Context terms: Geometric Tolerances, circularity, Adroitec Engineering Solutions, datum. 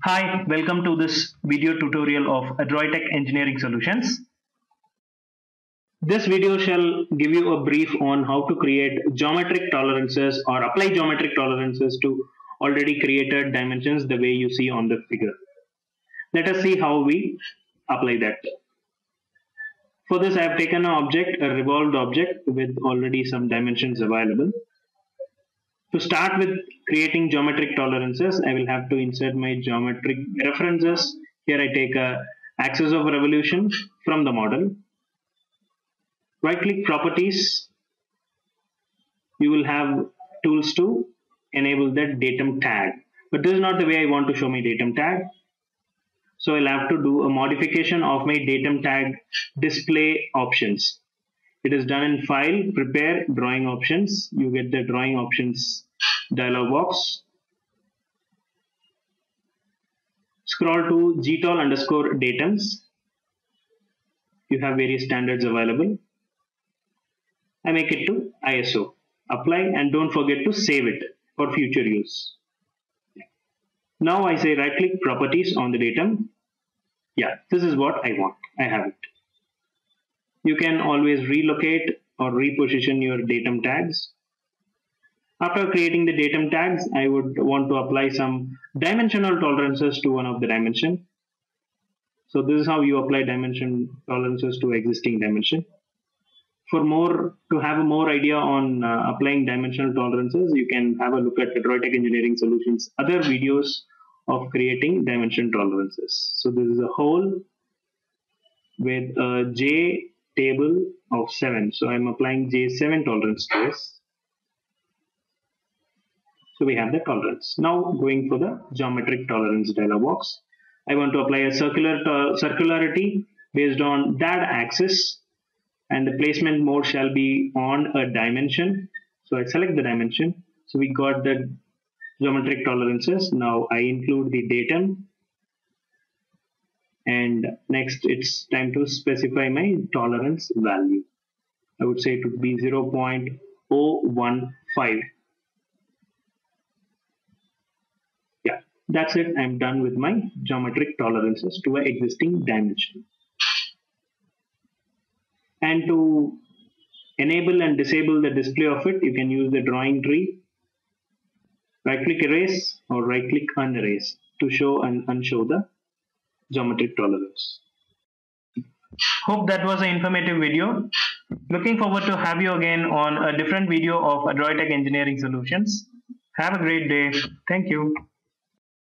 Hi, welcome to this video tutorial of Adroitec Engineering Solutions. This video shall give you a brief on how to create geometric tolerances or apply geometric tolerances to already created dimensions the way you see on the figure. Let us see how we apply that. For this, I have taken an object, a revolved object with already some dimensions available. To start with creating geometric tolerances, I will have to insert my geometric references. Here I take an axis of revolution from the model. Right click properties. You will have tools to enable that datum tag. But this is not the way I want to show my datum tag. So I'll have to do a modification of my datum tag display options. It is done in File, Prepare, Drawing Options. You get the Drawing Options dialog box. Scroll to gtol_datums. You have various standards available. I make it to ISO. Apply, and don't forget to save it for future use. Now I say right click properties on the datum. Yeah, this is what I want. I have it. You can always relocate or reposition your datum tags. After creating the datum tags, I would want to apply some dimensional tolerances to one of the dimension. So this is how you apply dimension tolerances to existing dimension. To have more idea on applying dimensional tolerances, you can have a look at Adroitec Engineering Solutions' other videos of creating dimension tolerances. So this is a hole with a J table of 7. So I'm applying J7 tolerance to this. So we have the tolerance. Now going for the geometric tolerance dialog box. I want to apply a circularity based on that axis, and the placement mode shall be on a dimension. So I select the dimension. So we got the geometric tolerances. Now I include the datum. And next it's time to specify my tolerance value. I would say it would be 0.015. Yeah, that's it. I'm done with my geometric tolerances to an existing dimension. And to enable and disable the display of it, you can use the drawing tree. Right click erase or right click unerase to show and unshow the geometric tolerance. Hope that was an informative video. Looking forward to have you again on a different video of Adroitec Engineering Solutions. Have a great day. Thank you.